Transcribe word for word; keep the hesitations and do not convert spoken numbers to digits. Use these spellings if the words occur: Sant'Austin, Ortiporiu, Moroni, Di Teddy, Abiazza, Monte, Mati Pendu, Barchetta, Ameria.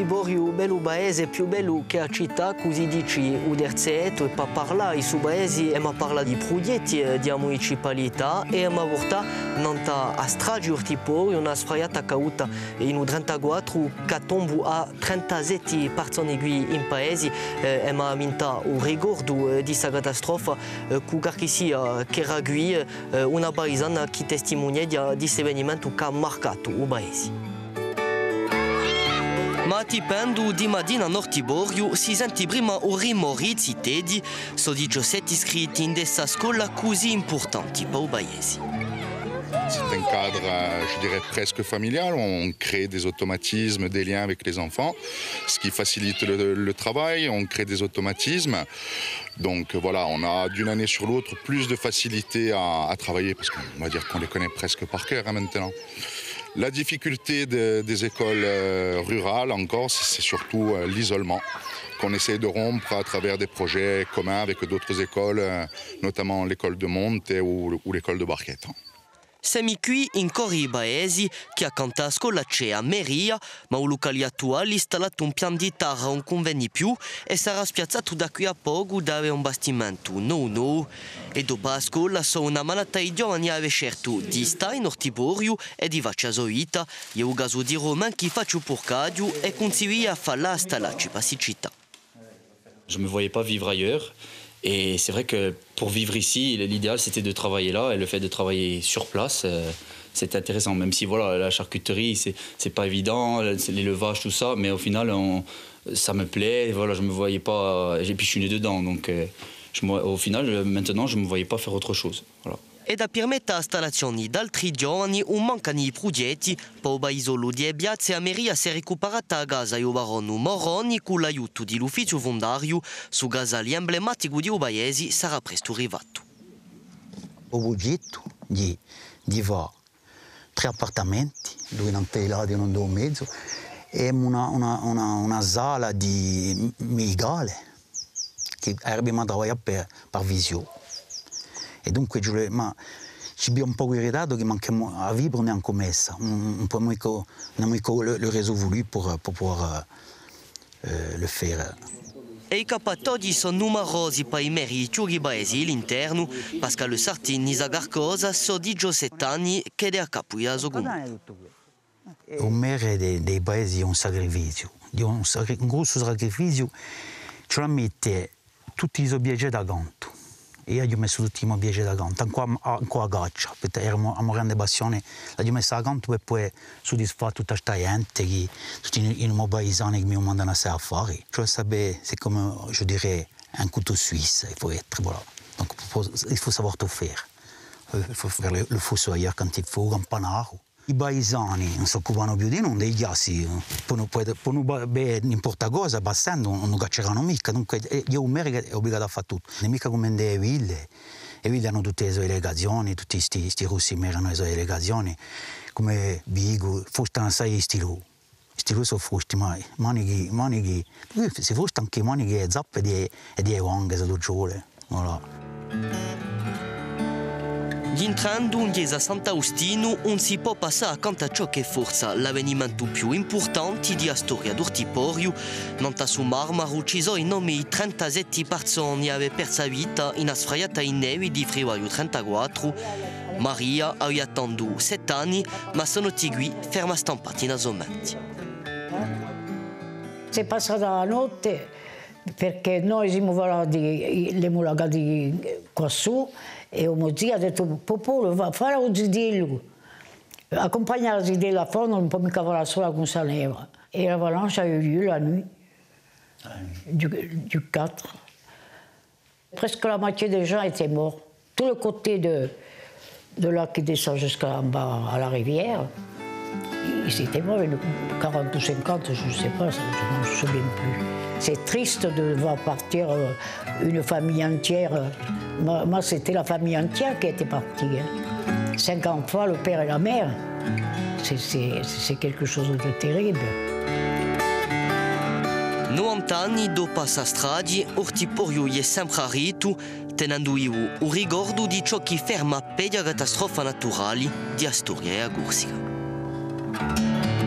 Ortiporiu, bello paese più bello che a città, così dici, o derzetto e pa parla, i suoi paesi, e ma parla di progetti di municipalità e ma volta non ta a strage Ortiporiu, una sfraiata cauta in un trentaquattro che tombo a trentasette persone qui in paesi e ma minta un ricordo di questa catastrofe cugar che sia che era qui una paesana che testimonia di questo avvenimento che ha marcato il paese. Mati Pendu di Madina Ortiporiu si sentì prima un rimorì di Teddy, sono diciassette iscritti in questa scuola così importante per il paese. C'est un cadre, je dirais, presque familial. On crée des automatismes, des liens avec les enfants, ce qui facilite le, le travail. On crée des automatismes. Donc voilà, on a d'une année sur l'autre plus de facilité à, à travailler parce qu'on va dire qu'on les connaît presque par cœur hein, maintenant. La difficulté de, des écoles euh, rurales encore, c'est surtout euh, l'isolement qu'on essaie de rompre à travers des projets communs avec d'autres écoles, euh, notamment l'école de Monte ou, ou l'école de Barchetta. Siamo qui in Corri Baesi, che accanto alla scuola c'è Ameria, ma un locale attuale è installato un piano di terra non conveni più e sarà spiazzato da qui a poco da un bastimento no no. E dopo la scuola sono una manata di giovani a ricerca di stare in Ortiporiu e di farci la sua vita. È un caso di Roman che faccio porcadio e consiglia a farla installare per la città. Je ne me voyais pas vivre ailleurs. Et c'est vrai que pour vivre ici, l'idéal c'était de travailler là et le fait de travailler sur place, euh, c'est intéressant. Même si voilà, la charcuterie, c'est pas évident, l'élevage, tout ça, mais au final, on, ça me plaît. Voilà, je me voyais pas, et puis je suis né dedans, donc euh, je, au final, maintenant, je me voyais pas faire autre chose. Voilà. E da permettere installazioni da altri giovani non mancano i progetti. Poi isolo di Abiazza e Ameria si è recuperata a casa il barone Moroni con l'aiuto dell'ufficio fondario. Su casa l'emblematico di Ubaesi sarà presto arrivato. Ho progetto di, di fare tre appartamenti, due in antelade e uno in mezzo, e una, una, una, una sala di migale che abbiamo lavorato per, per visione. E dunque, ma ci abbiamo un po' in ritardo che manchiamo a vivere neanche messa, un po' non abbiamo il reso voluto per poter le fare. E i capatodi sono numerosi per i meriti di paesi all'interno, perché le sartini zagarcosa sono diciassette anni che è a capo di Asogum. Il mare dei paesi è un sacrificio, un grosso sacrificio, ci mette tutti gli obiettivi da canto. Io ho messo tutti i bieci da canto, ancora a goccia, perché era una grande passione. L'ho messo da canto per poi soddisfare tutta questa gente, che, tutti i miei paesani che mi mandano a sé a fare. Cioè, sapere, c'est come, je dirais, un couteau suisse, il faut être, voilà. Donc, il faut savoir tout faire. Il faut faire le, le fossoyeur quand il faut, un panaro. I paesani non si occupano più di noi, gli assi, per importa cosa, passando, non cacceranno mica, dunque io è obbligato a fare tutto. Non è mica come le ville, le ville hanno tutte le sue delegazioni, tutti questi russi meri hanno le sue delegazioni, come Bigo, forse non sai questi loro, questi loro sono forti, ma manichi, manichi, si forse anche manichi e zappe e di evanghe, se tu giole, voilà. Entrando in chiesa Sant'Austin non si può passare accanto a ciò che è forse l'avvenimento più importante della storia d'Ortiporiu. Non su marmaro ucciso i nomi di trentasette persone che avevano perso la vita in una sfraiata in neve di febbraio trentaquattro. Maria aveva attenduto sette anni, ma sono qui ferma stampata in assomenti. Si è passata la notte perché noi siamo volati le mulagati qua su. E mio zio ha detto, popolo, va a fare un zidello. Accompagnare la zidella a fondo, non può mica volare sola con sa neva. E l'avalanche a eu lieu la nuit, du, du quatre. Presque la moitié des gens étaient morts. Tout le côté de, de là qui descend jusqu'en bas à la rivière, ils étaient morts, quarante ou cinquante, je ne sais pas, je ne me souviens plus. C'est triste de voir partir une famille entière. Moi, c'était la famille entière qui était partie. Cinq enfants, le père et la mère. C'est quelque chose de terrible. novanta anni dopo questa strage, Ortiporiu è sempre arrivato, tenendo vivo un ricordo di ciò che ferma per le catastrofe naturali della storia agursica.